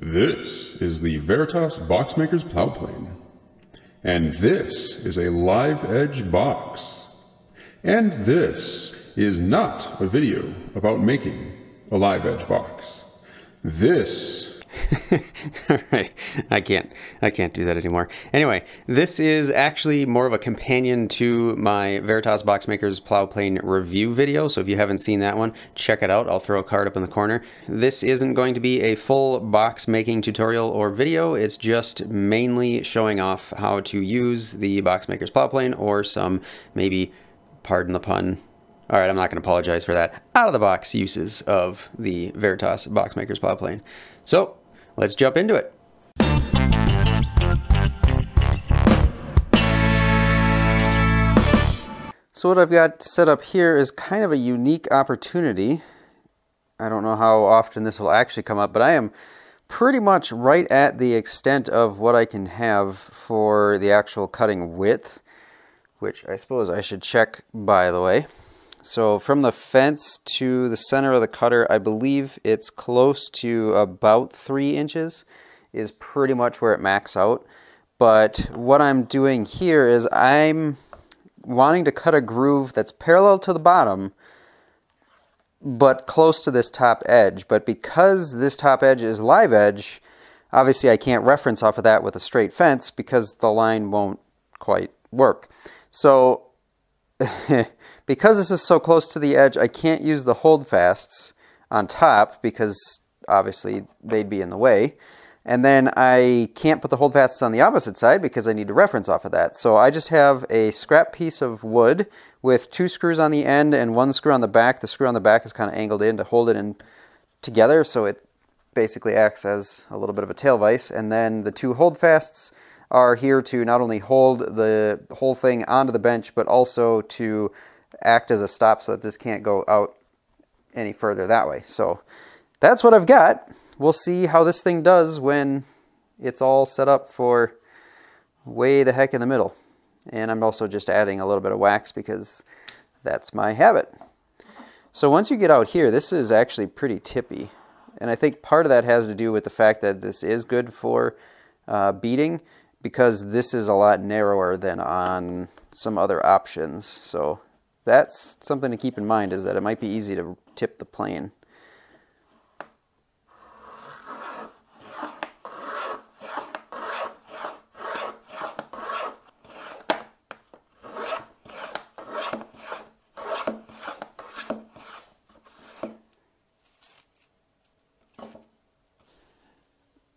This is the Veritas Boxmaker's Plow Plane, and this is a live edge box, and this is not a video about making a live edge box. This all right, I can't do that anymore. Anyway, this is actually more of a companion to my Veritas Boxmaker's Plow Plane review video, so if you haven't seen that one, check it out. I'll throw a card up in the corner. This isn't going to be a full box making tutorial or video. It's just mainly showing off how to use the Boxmaker's Plow Plane or some, maybe, pardon the pun, all right, I'm not going to apologize for that, out-of-the-box uses of the Veritas Boxmaker's Plow Plane. So, let's jump into it. So what I've got set up here is kind of a unique opportunity. I don't know how often this will actually come up, but I am pretty much right at the extent of what I can have for the actual cutting width, which I suppose I should check, by the way. So from the fence to the center of the cutter, I believe it's close to about 3 inches is pretty much where it max out. But what I'm doing here is I'm wanting to cut a groove that's parallel to the bottom, but close to this top edge. But because this top edge is live edge, obviously I can't reference off of that with a straight fence because the line won't quite work. So because this is so close to the edge, I can't use the holdfasts on top because obviously they'd be in the way. And then I can't put the holdfasts on the opposite side because I need to reference off of that. So I just have a scrap piece of wood with 2 screws on the end and 1 screw on the back. The screw on the back is kind of angled in to hold it in together, so it basically acts as a little bit of a tail vise. And then the 2 holdfasts are here to not only hold the whole thing onto the bench, but also to act as a stop so that this can't go out any further that way. So that's what I've got. We'll see how this thing does when it's all set up for way the heck in the middle. And I'm also just adding a little bit of wax because that's my habit. So once you get out here, this is actually pretty tippy. And I think part of that has to do with the fact that this is good for beading, because this is a lot narrower than on some other options. So that's something to keep in mind, is that it might be easy to tip the plane.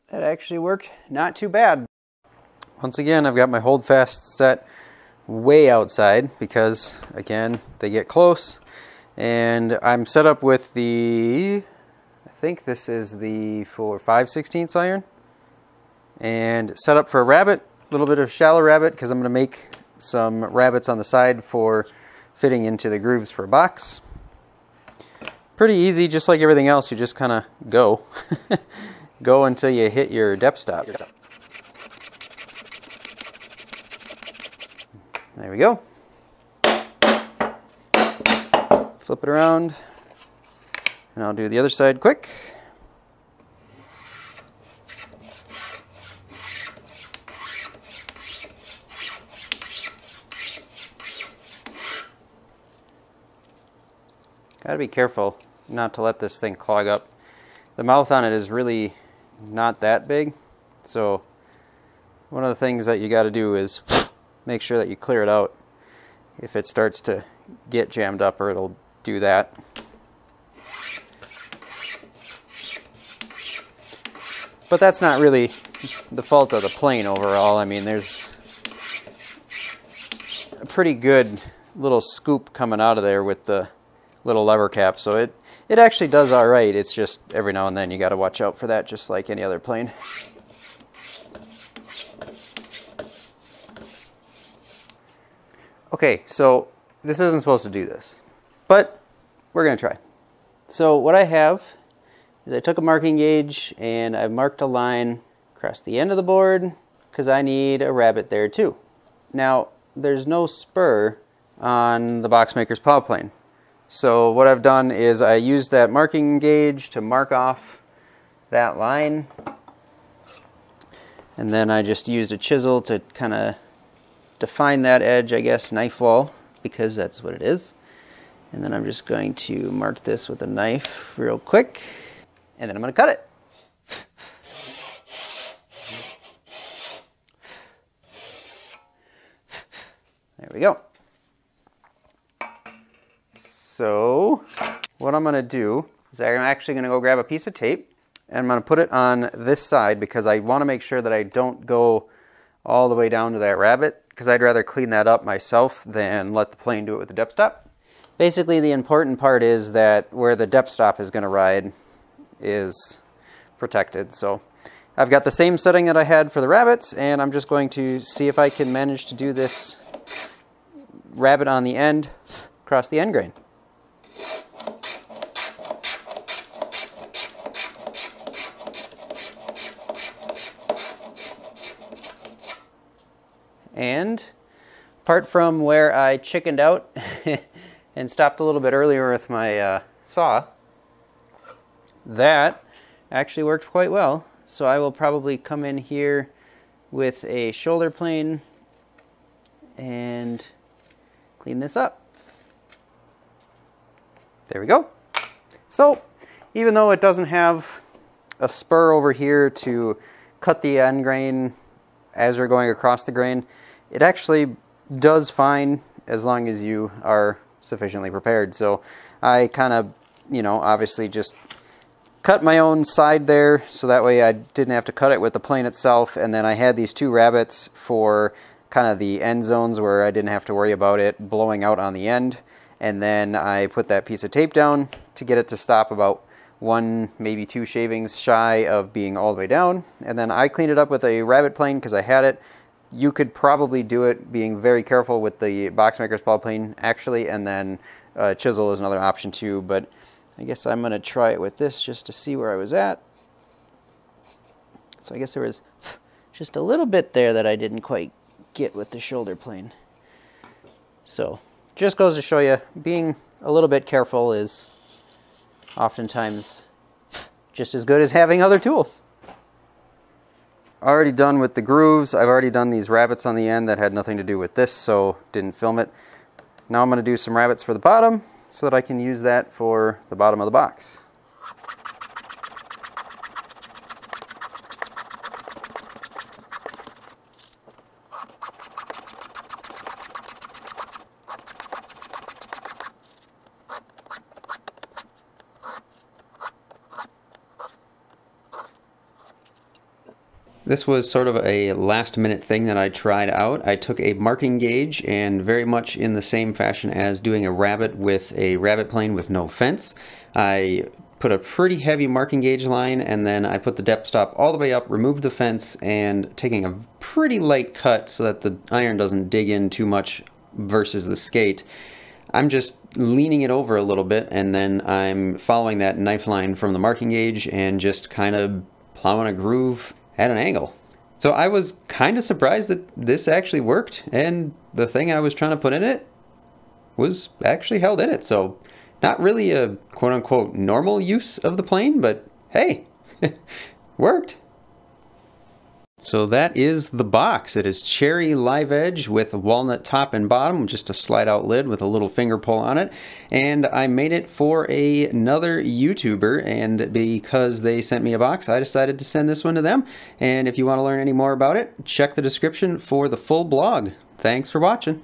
That actually worked not too bad. Once again, I've got my holdfast set way outside because, again, they get close. And I'm set up with the, I think this is the 4 5/16 iron. And set up for a rabbet, a little bit of shallow rabbet, because I'm going to make some rabbets on the side for fitting into the grooves for a box. Pretty easy, just like everything else, you just kind of go. Go until you hit your depth stop. There we go. Flip it around, and I'll do the other side quick. Gotta be careful not to let this thing clog up. The mouth on it is really not that big, so one of the things that you gotta do is make sure that you clear it out. If it starts to get jammed up, or it'll do that. But that's not really the fault of the plane overall. I mean, there's a pretty good little scoop coming out of there with the little lever cap, so it actually does all right. It's just every now and then you gotta watch out for that, just like any other plane. Okay, so this isn't supposed to do this, but we're gonna try. So what I have is I took a marking gauge and I've marked a line across the end of the board because I need a rabbet there too. Now, there's no spur on the Boxmaker's Plow Plane. So what I've done is I used that marking gauge to mark off that line And then I just used a chisel to kind of define that edge, I guess, knife wall, because that's what it is. And then I'm just going to mark this with a knife real quick, and then I'm going to cut it. There we go. So what I'm going to do is I'm actually going to go grab a piece of tape, and I'm going to put it on this side because I want to make sure that I don't go all the way down to that rabbit, because I'd rather clean that up myself than let the plane do it with the depth stop. Basically, the important part is that where the depth stop is going to ride is protected. So I've got the same setting that I had for the rabbits, and I'm just going to see if I can manage to do this rabbit on the end across the end grain. And apart from where I chickened out and stopped a little bit earlier with my saw, that actually worked quite well. So I will probably come in here with a shoulder plane and clean this up. There we go. So even though it doesn't have a spur over here to cut the end grain as you're going across the grain, it actually does fine as long as you are sufficiently prepared. So I kind of, you know, obviously just cut my own side there, so that way I didn't have to cut it with the plane itself. And then I had these two rabbits for kind of the end zones where I didn't have to worry about it blowing out on the end. And then I put that piece of tape down to get it to stop about one, maybe two shavings shy of being all the way down. And then I cleaned it up with a rabbit plane because I had it. You could probably do it being very careful with the Boxmaker's Plow Plane, actually, and then chisel is another option too, but I guess I'm gonna try it with this just to see where I was at. So I guess there was just a little bit there that I didn't quite get with the shoulder plane. So just goes to show you, being a little bit careful is oftentimes just as good as having other tools. Already done with the grooves. I've already done these rabbits on the end that had nothing to do with this, so didn't film it. Now I'm going to do some rabbits for the bottom so that I can use that for the bottom of the box. This was sort of a last minute thing that I tried out. I took a marking gauge, and very much in the same fashion as doing a rabbit with a rabbit plane with no fence, I put a pretty heavy marking gauge line, and then I put the depth stop all the way up, removed the fence, and taking a pretty light cut so that the iron doesn't dig in too much versus the skate. I'm just leaning it over a little bit, and then I'm following that knife line from the marking gauge and just kind of plowing a groove at an angle. So I was kind of surprised that this actually worked, and the thing I was trying to put in it was actually held in it. So not really a quote-unquote normal use of the plane, but hey, worked. So that is the box. It is cherry live edge with walnut top and bottom, just a slide out lid with a little finger pull on it. And I made it for another YouTuber, and because they sent me a box, I decided to send this one to them. And if you want to learn any more about it, check the description for the full blog. Thanks for watching.